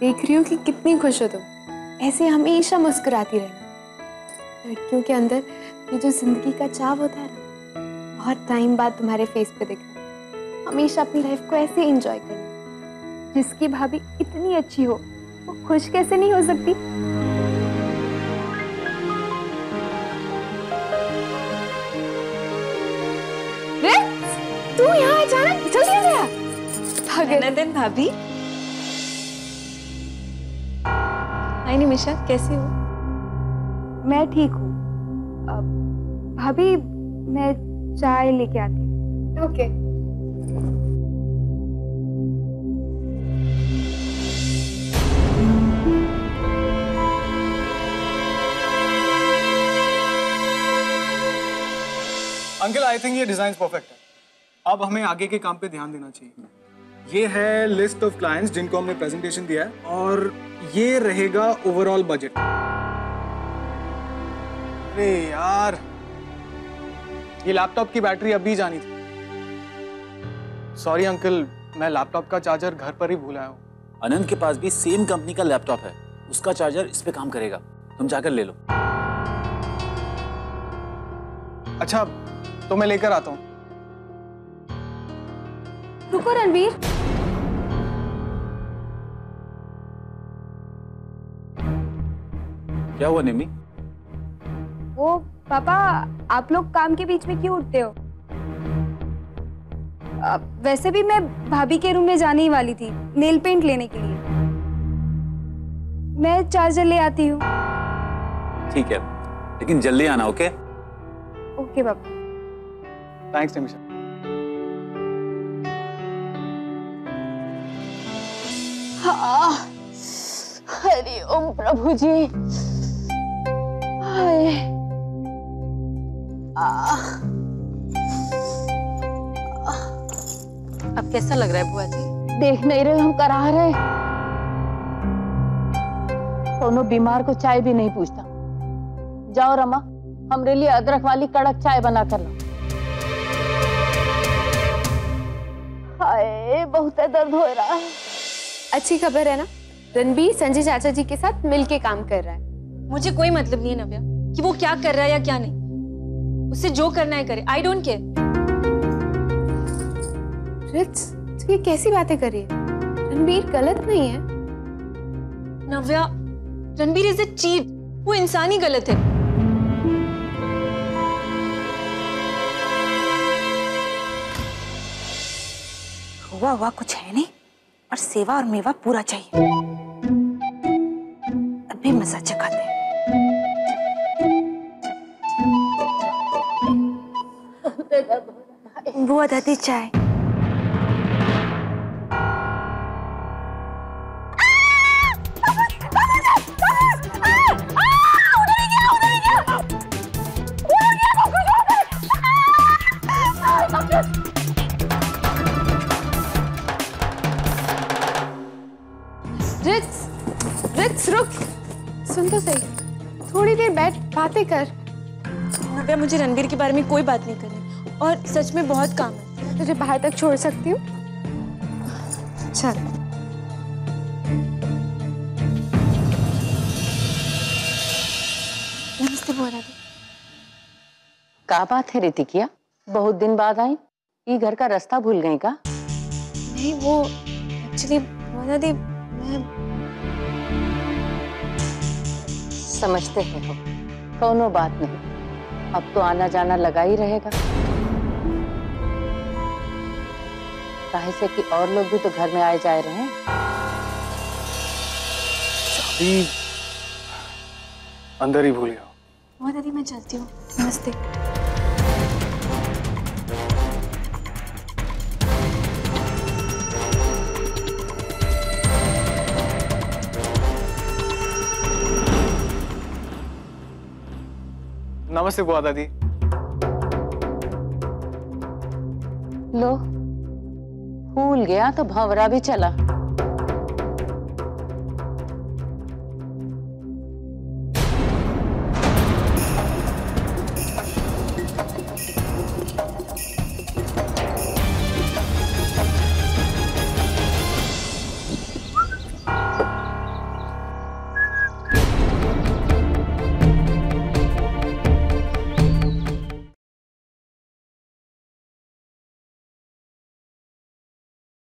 देख रही हो कि कितनी खुश हो तुम। ऐसे हमेशा मुस्कुराती रहना। लड़कियों के अंदर ये जो जिंदगी का चाव होता है ना, बहुत टाइम बाद तुम्हारे फेस पे दिख रहा है। हमेशा अपनी लाइफ को ऐसे एंजॉय करना। जिसकी भाभी इतनी अच्छी हो वो खुश कैसे नहीं हो सकती। तू यहाँ अचानक चली गया? भागन भाभी। हाय निमिषा, कैसी हो? मैं ठीक हूँ भाभी। मैं चाय लेके आती हूँ। ओके। अंकल, आई थिंक ये डिजाइन परफेक्ट है। अब हमें आगे के काम पे ध्यान देना चाहिए। ये है लिस्ट ऑफ क्लाइंट्स जिनको हमने प्रेजेंटेशन दिया है और ये रहेगा ओवरऑल बजट। अरे यार, ये लैपटॉप की बैटरी अभी जानी थी। सॉरी अंकल, मैं लैपटॉप का चार्जर घर पर ही भूल आया हूँ। अनंत के पास भी सेम कंपनी का लैपटॉप है, उसका चार्जर इस पे काम करेगा। तुम जाकर ले लो। अच्छा, तो मैं लेकर आता हूँ। रुको रणवीर, क्या हुआ निमी? वो पापा, आप लोग काम के बीच में क्यों उठते हो? वैसे भी मैं भाभी के रूम में जाने ही वाली थी नेल पेंट लेने के लिए। मैं चार्जर ले आती हूँ। ठीक है, लेकिन जल्दी आना। ओके ओके पापा। थैंक्स निमिषा। हरि ओम प्रभु जी। हाय, अब कैसा लग रहा है बुआ जी? देख नहीं रहे हम करा रहे। दोनों बीमार को चाय भी नहीं पूछता। जाओ रमा, हमरे लिए अदरक वाली कड़क चाय बना कर लो। हाय, बहुत दर्द हो रहा है। अच्छी खबर है ना, रणबीर संजय चाचा जी के साथ मिलके काम कर रहा है। मुझे कोई मतलब नहीं है नव्या कि वो क्या कर रहा है या क्या नहीं। उससे जो करना है करे, आई डोंट केयर। रित्स, तू ये कैसी बातें कर रही है? रणबीर गलत नहीं है Navya. Ranbir is a cheat. वो इंसान ही गलत है। हुआ हुआ कुछ है नहीं, और सेवा और मेवा पूरा चाहिए। अभी मजा चखाते हैं। बुआ दादी चाय। सुन तो सही, थोड़ी देर बैठ, बातें कर। नव्या, मुझे रणवीर के बारे में कोई बात नहीं करनी, और सच में बहुत काम है। तुझे बाहर तक छोड़ सकती हूँ? चल। नमस्ते बुआ दादी। क्या बात है रितिकिया, बहुत दिन बाद आई। ये घर का रास्ता भूल गई का? नहीं, वो एक्चुअली बुआ दादी मैं समझते हैं हो, कोनो बात नहीं। अब तो आना जाना लगा ही रहेगा। काहे से कि और लोग भी तो घर में आए जाए रहे हैं। चाबी अंदर ही भूल गया। बहुत देरी, मैं चलती हूँ। नमस्ते। नमस्ते बुआ दादी। लो, भूल गया तो भंवरा भी चला।